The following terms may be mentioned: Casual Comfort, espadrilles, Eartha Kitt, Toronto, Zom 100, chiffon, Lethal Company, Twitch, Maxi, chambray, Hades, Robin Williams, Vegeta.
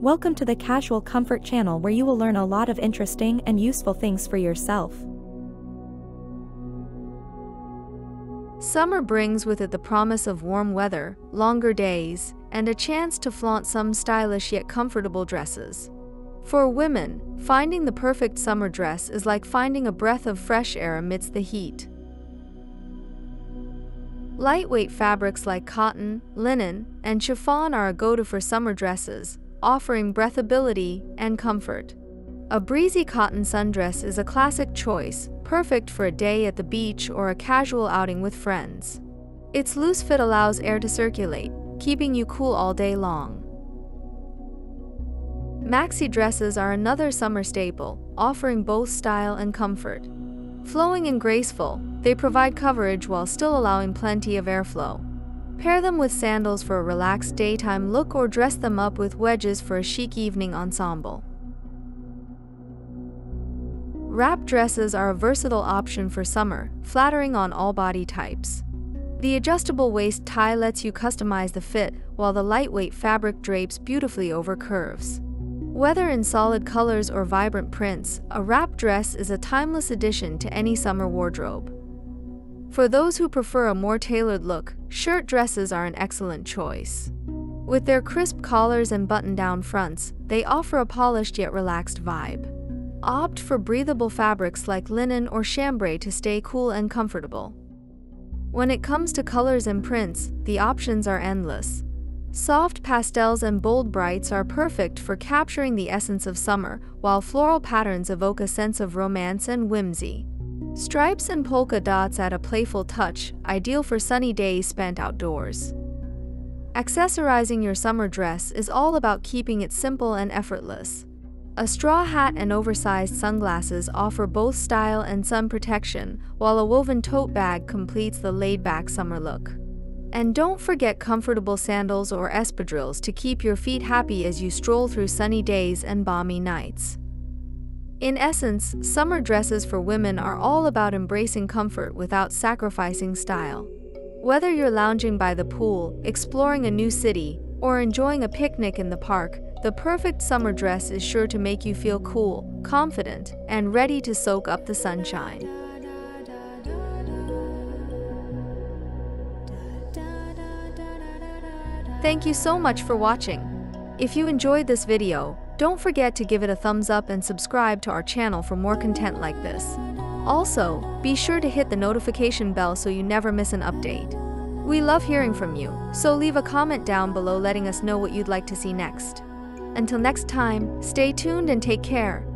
Welcome to the Casual Comfort channel, where you will learn a lot of interesting and useful things for yourself. Summer brings with it the promise of warm weather, longer days, and a chance to flaunt some stylish yet comfortable dresses. For women, finding the perfect summer dress is like finding a breath of fresh air amidst the heat. Lightweight fabrics like cotton, linen, and chiffon are a go-to for summer dresses, offering breathability and comfort. A breezy cotton sundress is a classic choice, perfect for a day at the beach or a casual outing with friends. Its loose fit allows air to circulate, keeping you cool all day long. Maxi dresses are another summer staple, offering both style and comfort. Flowing and graceful, they provide coverage while still allowing plenty of airflow. Pair them with sandals for a relaxed daytime look, or dress them up with wedges for a chic evening ensemble. Wrap dresses are a versatile option for summer, flattering on all body types. The adjustable waist tie lets you customize the fit, while the lightweight fabric drapes beautifully over curves. Whether in solid colors or vibrant prints, a wrap dress is a timeless addition to any summer wardrobe. For those who prefer a more tailored look, shirt dresses are an excellent choice. With their crisp collars and button-down fronts, they offer a polished yet relaxed vibe. Opt for breathable fabrics like linen or chambray to stay cool and comfortable. When it comes to colors and prints, the options are endless. Soft pastels and bold brights are perfect for capturing the essence of summer, while floral patterns evoke a sense of romance and whimsy. Stripes and polka dots add a playful touch, ideal for sunny days spent outdoors. Accessorizing your summer dress is all about keeping it simple and effortless. A straw hat and oversized sunglasses offer both style and sun protection, while a woven tote bag completes the laid-back summer look. And don't forget comfortable sandals or espadrilles to keep your feet happy as you stroll through sunny days and balmy nights. In essence, summer dresses for women are all about embracing comfort without sacrificing style. Whether you're lounging by the pool, exploring a new city, or enjoying a picnic in the park, the perfect summer dress is sure to make you feel cool, confident, and ready to soak up the sunshine. Thank you so much for watching. If you enjoyed this video, don't forget to give it a thumbs up and subscribe to our channel for more content like this. Also, be sure to hit the notification bell so you never miss an update. We love hearing from you, so leave a comment down below letting us know what you'd like to see next. Until next time, stay tuned and take care.